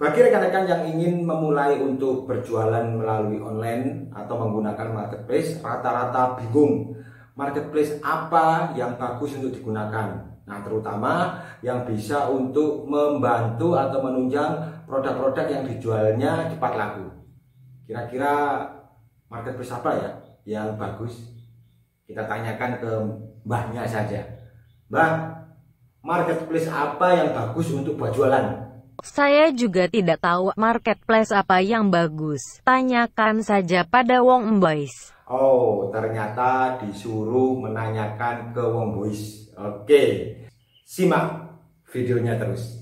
Bagi rekan-rekan yang ingin memulai untuk berjualan melalui online atau menggunakan marketplace, rata-rata bingung marketplace apa yang bagus untuk digunakan. Nah, terutama yang bisa untuk membantu atau menunjang produk-produk yang dijualnya cepat laku. Kira-kira marketplace apa ya yang bagus? Kita tanyakan ke mbahnya saja. Mbah, marketplace apa yang bagus untuk buat jualan? Saya juga tidak tahu marketplace apa yang bagus. Tanyakan saja pada Wong Mbois. Oh, ternyata disuruh menanyakan ke Wong Mbois. Oke, simak videonya terus.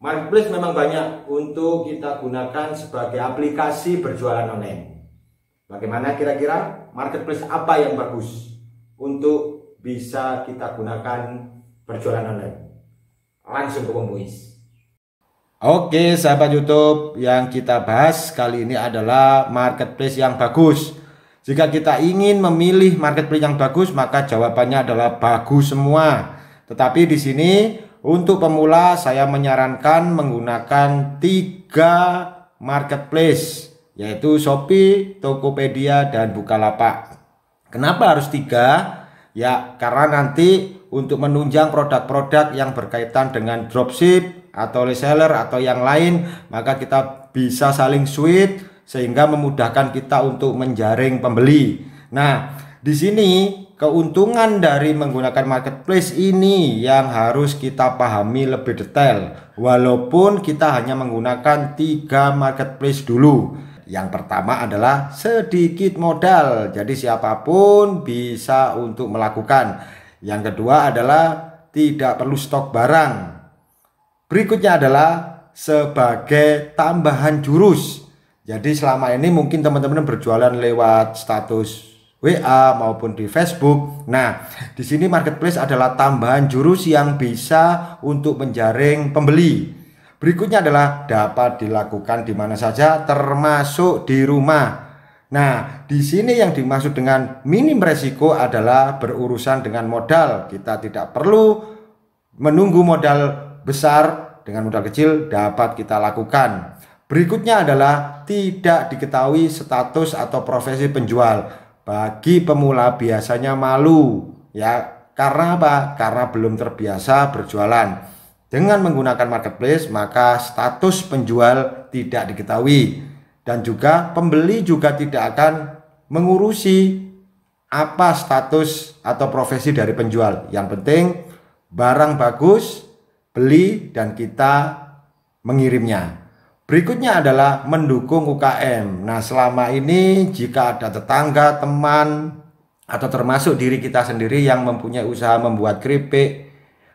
Marketplace memang banyak untuk kita gunakan sebagai aplikasi berjualan online. Bagaimana kira-kira marketplace apa yang bagus untuk bisa kita gunakan berjualan online? Langsung ke Wong Mbois. Oke, sahabat YouTube, yang kita bahas kali ini adalah marketplace yang bagus. Jika kita ingin memilih marketplace yang bagus, maka jawabannya adalah bagus semua. Tetapi di sini untuk pemula saya menyarankan menggunakan 3 marketplace, yaitu Shopee, Tokopedia, dan Bukalapak. Kenapa harus 3? Ya, karena nanti untuk menunjang produk-produk yang berkaitan dengan dropship atau reseller atau yang lain, maka kita bisa saling switch sehingga memudahkan kita untuk menjaring pembeli. Nah, di sini keuntungan dari menggunakan marketplace ini yang harus kita pahami lebih detail, walaupun kita hanya menggunakan 3 marketplace dulu. Yang pertama adalah sedikit modal, jadi siapapun bisa untuk melakukan. Yang kedua adalah tidak perlu stok barang. Berikutnya adalah sebagai tambahan jurus. Jadi selama ini mungkin teman-teman berjualan lewat status WA maupun di Facebook. Nah, di sini marketplace adalah tambahan jurus yang bisa untuk menjaring pembeli. Berikutnya adalah dapat dilakukan di mana saja, termasuk di rumah. Nah, di sini yang dimaksud dengan minim resiko adalah berurusan dengan modal. Kita tidak perlu menunggu modal besar, dengan modal kecil dapat kita lakukan. Berikutnya adalah tidak diketahui status atau profesi penjual. Bagi pemula biasanya malu, ya, karena apa? Karena belum terbiasa berjualan. Dengan menggunakan marketplace, maka status penjual tidak diketahui, dan juga pembeli juga tidak akan mengurusi apa status atau profesi dari penjual. Yang penting barang bagus, beli, dan kita mengirimnya. Berikutnya adalah mendukung UKM. Nah, selama ini jika ada tetangga, teman, atau termasuk diri kita sendiri yang mempunyai usaha membuat keripik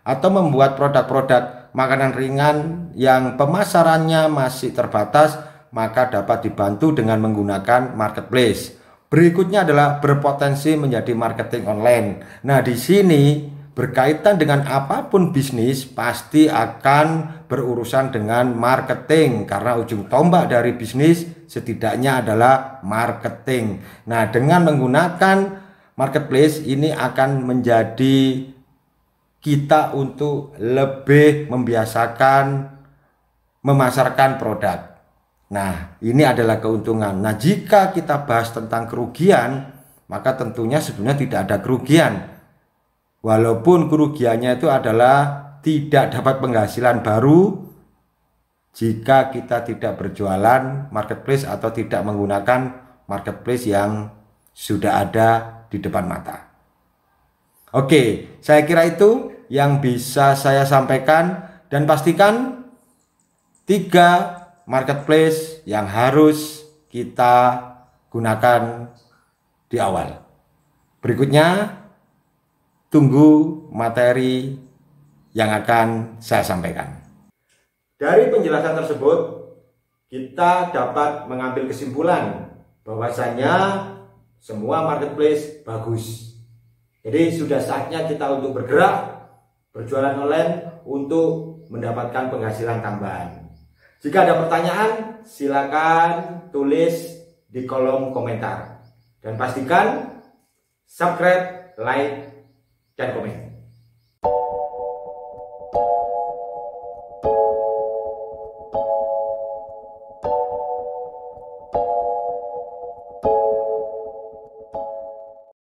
atau membuat produk-produk makanan ringan yang pemasarannya masih terbatas, maka dapat dibantu dengan menggunakan marketplace. Berikutnya adalah berpotensi menjadi marketing online. Nah, di sini berkaitan dengan apapun bisnis pasti akan berurusan dengan marketing, karena ujung tombak dari bisnis setidaknya adalah marketing. Nah, dengan menggunakan marketplace ini akan menjadi kita untuk lebih membiasakan memasarkan produk. Nah, ini adalah keuntungan. Nah, jika kita bahas tentang kerugian, maka tentunya sebenarnya tidak ada kerugian. Walaupun kerugiannya itu adalah tidak dapat penghasilan baru jika kita tidak berjualan marketplace atau tidak menggunakan marketplace yang sudah ada di depan mata. Oke, saya kira itu yang bisa saya sampaikan, dan pastikan 3 marketplace yang harus kita gunakan di awal. Berikutnya, tunggu materi yang akan saya sampaikan. Dari penjelasan tersebut, kita dapat mengambil kesimpulan bahwasanya semua marketplace bagus. Jadi sudah saatnya kita untuk bergerak, berjualan online untuk mendapatkan penghasilan tambahan. Jika ada pertanyaan, silakan tulis di kolom komentar. Dan pastikan subscribe, like, dan komen.